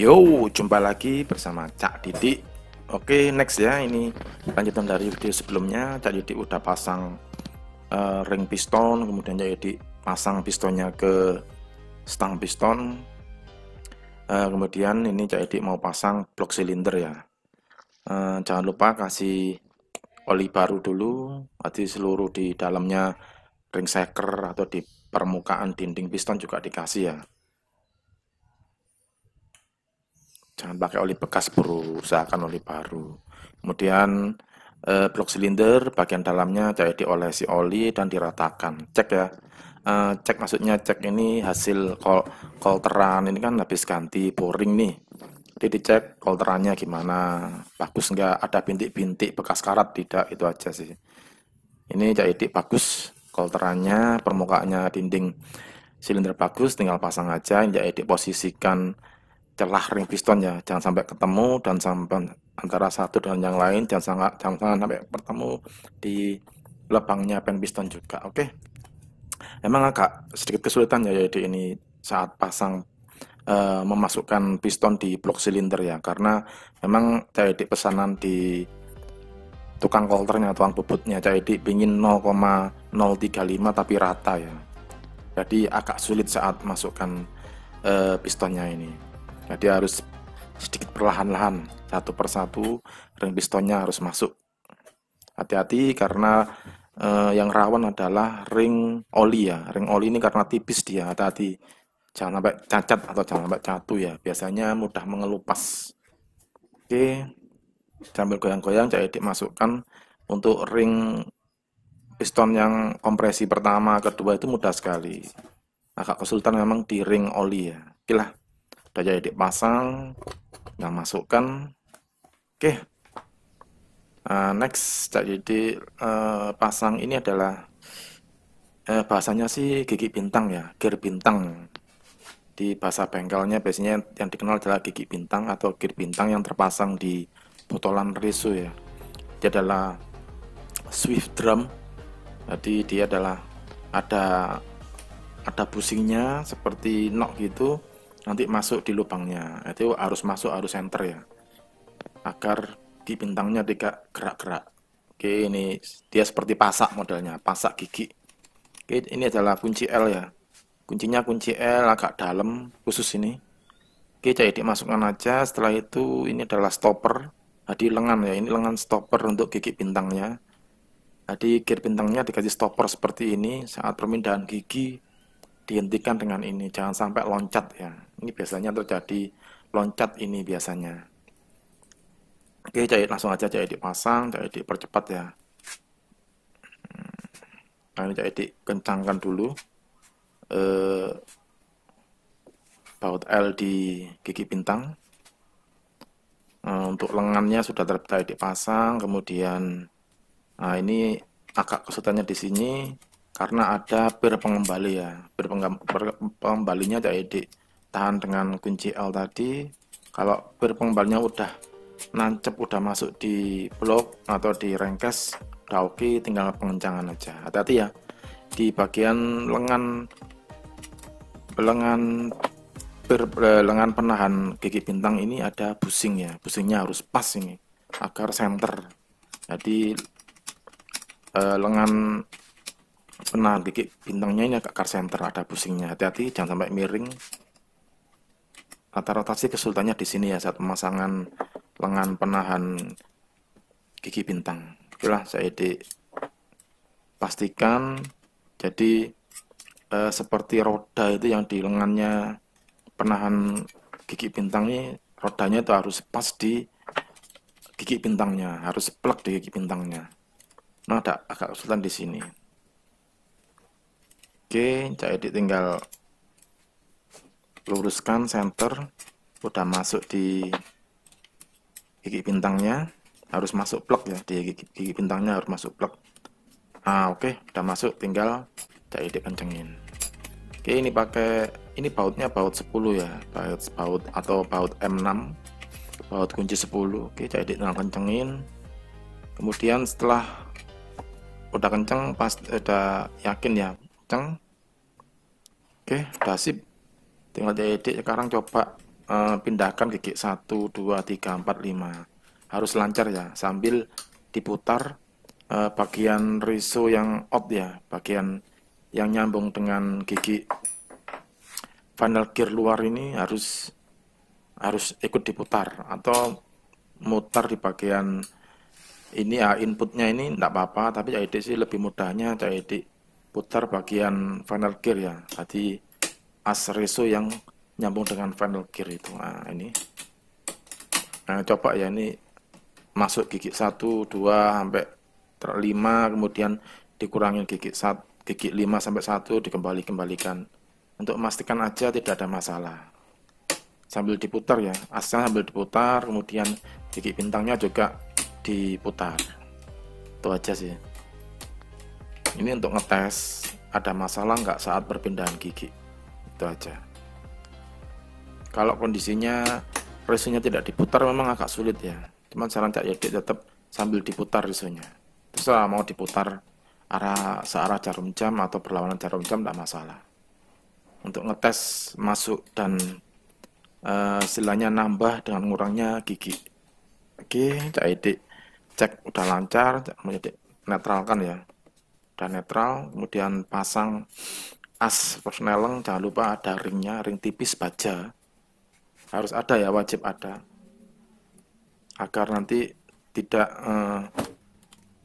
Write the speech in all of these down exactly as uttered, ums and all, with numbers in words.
Yo, jumpa lagi bersama Cak Didik. Oke, next ya, ini lanjutan dari video sebelumnya. Cak Didik udah pasang uh, ring piston, kemudian Cak Didik pasang pistonnya ke stang piston. Uh, kemudian ini Cak Didik mau pasang blok silinder ya. Uh, jangan lupa kasih oli baru dulu, nanti seluruh di dalamnya ring shaker atau di permukaan dinding piston juga dikasih ya. Jangan pakai oli bekas, bro, usahakan oli baru. Kemudian eh, blok silinder bagian dalamnya jadi diolesi oli dan diratakan. Cek ya, eh, cek maksudnya cek ini hasil kol kolteran ini kan habis ganti boring nih. Jadi dicek kolterannya gimana, bagus nggak, ada bintik-bintik bekas karat tidak, itu aja sih. Ini jadi bagus kolterannya, permukaannya dinding silinder bagus, tinggal pasang aja. Ini jadi posisikan celah ring piston ya, jangan sampai ketemu dan sampai antara satu dan yang lain, jangan sangat jangan sampai bertemu di lubangnya pen piston juga. Oke, okay. Emang agak sedikit kesulitan ya jadi ini saat pasang uh, memasukkan piston di blok silinder ya, karena memang jadi pesanan di tukang kolternya, tukang bubutnya jadi pingin nol koma nol tiga lima tapi rata ya, jadi agak sulit saat masukkan uh, pistonnya ini. Jadi harus sedikit perlahan-lahan, satu persatu ring pistonnya harus masuk. Hati-hati karena eh, yang rawan adalah ring oli ya. Ring oli ini karena tipis dia, hati-hati. Jangan sampai cacat atau jangan sampai catu ya. Biasanya mudah mengelupas. Oke, sambil goyang-goyang Cak Didik masukkan. Untuk ring piston yang kompresi pertama, kedua itu mudah sekali. Agak kesulitan memang di ring oli ya. Oke lah. Udah jadi dipasang, nggak masukkan. Oke, okay. uh, next jadi uh, pasang ini adalah uh, bahasanya sih gigi bintang ya, gear bintang. Di bahasa bengkelnya biasanya yang dikenal adalah gigi bintang atau gear bintang yang terpasang di botolan reso ya. Dia adalah swift drum, jadi dia adalah ada ada busingnya seperti nok gitu. Nanti masuk di lubangnya, itu harus masuk, harus center ya, agar di bintangnya tidak gerak-gerak. Oke, ini dia seperti pasak modelnya, pasak gigi. Oke, ini adalah kunci L ya, kuncinya kunci L agak dalam khusus ini. Oke, Cak Didik masukkan aja. Setelah itu ini adalah stopper, jadi lengan ya, ini lengan stopper untuk gigi bintangnya. Jadi gear bintangnya dikasih stopper seperti ini, saat perpindahan gigi dihentikan dengan ini, jangan sampai loncat ya. Ini biasanya terjadi loncat ini biasanya. Oke, jadi langsung aja jadi dipasang, jadi dipercepat ya. Nah, ini jadi dikencangkan dulu eh, baut L di gigi bintang. Nah, untuk lengannya sudah terjadi dipasang, kemudian nah ini agak kesulitannya di sini. Karena ada pir pengembali ya, pir pengembalinya Cak Didik tahan dengan kunci L tadi. Kalau pir pengembalinya udah nancep, udah masuk di blok atau di rengkes, udah oke, tinggal pengencangan aja. Hati-hati ya, di bagian lengan lengan pir, lengan penahan gigi bintang ini ada busing ya, busingnya harus pas ini, agar center. Jadi eh, lengan penahan gigi bintangnya ini agak center, ada busingnya, hati-hati jangan sampai miring. Rata-rata sih kesulitannya di sini ya saat pemasangan lengan penahan gigi bintang. Oke lah, saya pastikan jadi eh, seperti roda itu yang di lengannya penahan gigi bintang ini, rodanya itu harus pas di gigi bintangnya, harus plek di gigi bintangnya. Nah, ada agak kesulitan di sini. Oke, Cak Didik tinggal luruskan center, udah masuk di gigi bintangnya, harus masuk plek ya, di gigi, gigi bintangnya harus masuk plek. Ah, oke, udah masuk, tinggal Cak Didik kencengin. Oke, ini pakai ini bautnya baut sepuluh ya, baut baut atau baut M enam, baut kunci sepuluh. Oke, Cak Didik tinggal kencengin. Kemudian setelah udah kenceng, pas udah yakin ya. Oke, udah sip. Tinggal Cak Didik sekarang coba uh, pindahkan gigi satu, dua, tiga, empat, lima. Harus lancar ya, sambil diputar uh, bagian riso yang out ya, bagian yang nyambung dengan gigi final gear luar ini harus harus ikut diputar, atau mutar di bagian ini ya, inputnya ini enggak apa-apa, tapi C A K Didik sih lebih mudahnya C A K Didik putar bagian final gear ya, tadi as reso yang nyambung dengan final gear itu. Nah ini, nah, coba ya, ini masuk gigi satu, dua sampai lima, kemudian dikurangin gigi satu, gigi lima sampai satu, dikembali-kembalikan untuk memastikan aja tidak ada masalah, sambil diputar ya, asnya sambil diputar, kemudian gigi bintangnya juga diputar. Itu aja sih, ini untuk ngetes ada masalah nggak saat perpindahan gigi. Itu aja. Kalau kondisinya risonya tidak diputar memang agak sulit ya, cuman saran Cak Didik tetap sambil diputar risonya, terserah mau diputar arah searah jarum jam atau berlawanan jarum jam, tidak masalah. Untuk ngetes masuk dan uh, silanya nambah dengan kurangnya gigi. Oke, Cak Didik cek udah lancar, kemudian netralkan ya, udah netral, kemudian pasang as persneleng. Jangan lupa ada ringnya, ring tipis baja harus ada ya, wajib ada, agar nanti tidak eh,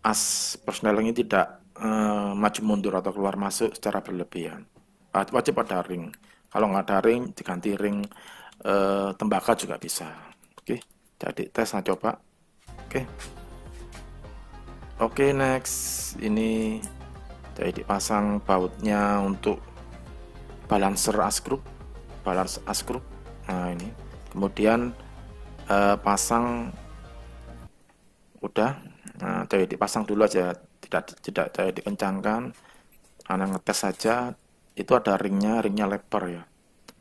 as persnelengnya tidak eh, maju mundur atau keluar masuk secara berlebihan. Wajib ada ring, kalau nggak ada ring diganti ring eh, tembaga juga bisa. Oke, jadi tes, nah coba. Oke, oke, next. Ini jadi dipasang bautnya untuk balancer as group, balance as group. Nah ini, kemudian eh, pasang udah. Nah jadi dipasang dulu aja, tidak tidak jadi dikencangkan, karena ngetes saja. Itu ada ringnya, ringnya lebar ya,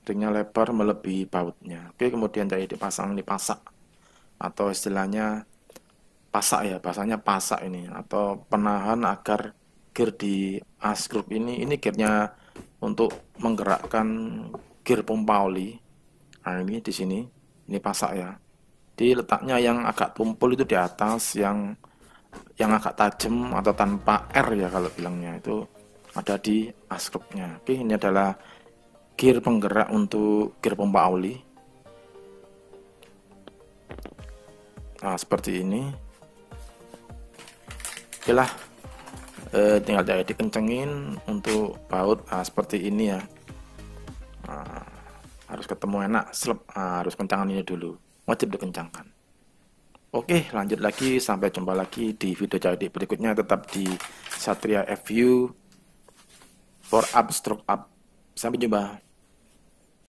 ringnya lebar melebihi bautnya. Oke, kemudian jadi dipasang dipasak, atau istilahnya pasak ya, bahasanya pasak ini, atau penahan agar gear di as group ini, ini gearnya untuk menggerakkan gear pompa oli. Nah ini di sini, ini pasak ya. Di letaknya yang agak tumpul itu di atas, yang yang agak tajam atau tanpa R ya kalau bilangnya, itu ada di as groupnya. Oke, ini adalah gear penggerak untuk gear pompa oli. Nah seperti ini. Oke lah. E, tinggal jadi dikencengin untuk baut. Nah, seperti ini ya, nah, harus ketemu enak, slep. Nah, harus kencangan ini dulu, wajib dikencangkan. Oke, lanjut lagi, sampai jumpa lagi di video C A K Didik berikutnya, tetap di Satria Fu for up stroke up. Sampai jumpa.